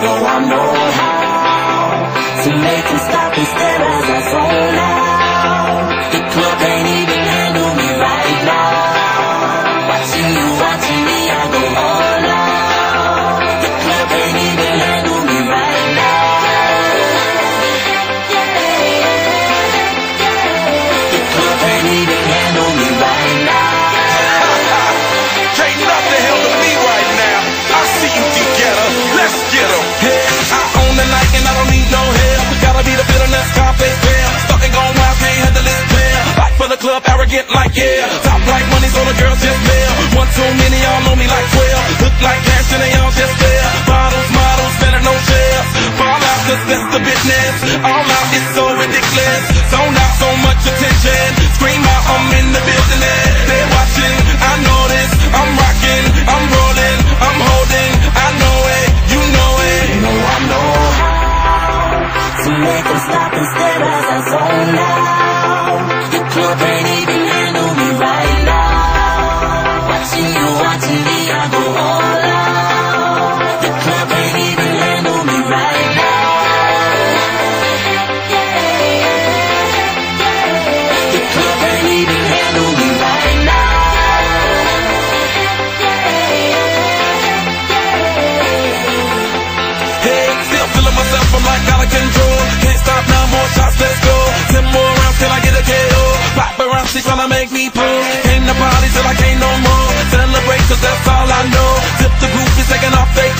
though I know how to make them stop and stare as I zone out. The club can't even handle me right now. Watching you, watching me, I go all out. The club can't even handle me right now. The club can't even handle me right now. Can't nothing handle me right now. I see you together, let's get 'em. I own the night and I don't need no help. Gotta be the bitterness, confess well. Stuck and gone wild, can't handle this well. Back for the club, arrogant like yeah. Top like money, so the girls just bail. One too many, y'all know me like 12. Look like cash and they all just there. Bottles, models, standing on chairs. Fall out, 'cause that's the business. All out, it's so ridiculous. Zone out, so much attention. Scream out, I'm in the business. They're watching, I know this. I'm rocking, I'm rolling, I'm holding. I know it, you know it. You know I know how to make them stop and stare as I zone out. The club ain't even handle me right now. Watching you, watching me, I go all out. The club ain't even handle me right now. The club ain't even handle me right now. I'm like out of control. Can't stop now, more shots, let's go. 10 more rounds till I get a KO. Pop around, she tryna make me pull. Came to party till I can't no more. Celebrate 'cause that's all I know. Tip the group, is taking off fake.